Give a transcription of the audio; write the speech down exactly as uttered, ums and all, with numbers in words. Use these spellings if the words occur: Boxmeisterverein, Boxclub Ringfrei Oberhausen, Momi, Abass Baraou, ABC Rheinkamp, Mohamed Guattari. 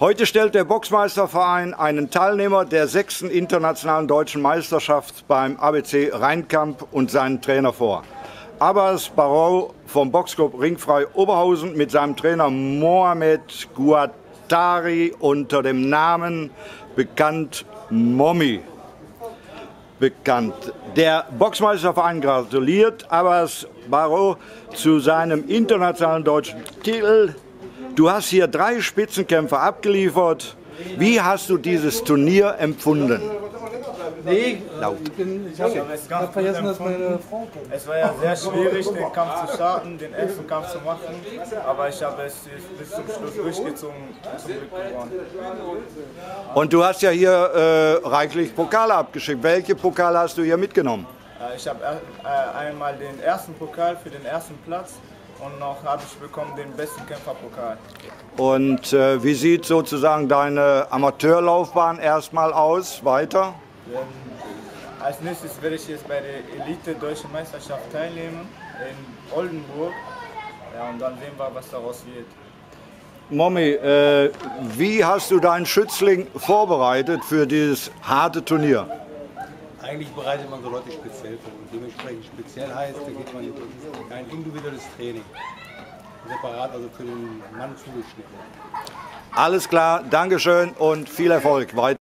Heute stellt der Boxmeisterverein einen Teilnehmer der sechsten internationalen deutschen Meisterschaft beim A B C Rheinkamp und seinen Trainer vor. Abass Baraou vom Boxclub Ringfrei Oberhausen mit seinem Trainer Mohamed Guattari unter dem Namen bekannt Momi. Bekannt. Der Boxmeisterverein gratuliert Abass Baraou zu seinem internationalen deutschen Titel. Du hast hier drei Spitzenkämpfer abgeliefert. Wie hast du dieses Turnier empfunden? Nee, laut. Ich, bin, ich, hab, ich hab vergessen, dass meine Frau kommt. Es war ja sehr schwierig, den Kampf zu starten, den ersten Kampf zu machen. Aber ich habe es bis zum Schluss durchgezogen und zum Glück gewonnen. Und du hast ja hier äh, reichlich Pokale abgeschickt. Welche Pokale hast du hier mitgenommen? Ich habe äh, einmal den ersten Pokal für den ersten Platz. Und noch habe ich bekommen den besten Kämpferpokal. Und äh, wie sieht sozusagen deine Amateurlaufbahn erstmal aus, weiter? Ähm, als nächstes werde ich jetzt bei der Elite Deutsche Meisterschaft teilnehmen, in Oldenburg. Ja, und dann sehen wir, was daraus wird. Momi, äh, wie hast du deinen Schützling vorbereitet für dieses harte Turnier? Eigentlich bereitet man so Leute speziell vor. Und dementsprechend speziell heißt, da geht man in ein individuelles Training. Separat, also für den Mann zugeschnitten. Alles klar, Dankeschön und viel Erfolg weiter.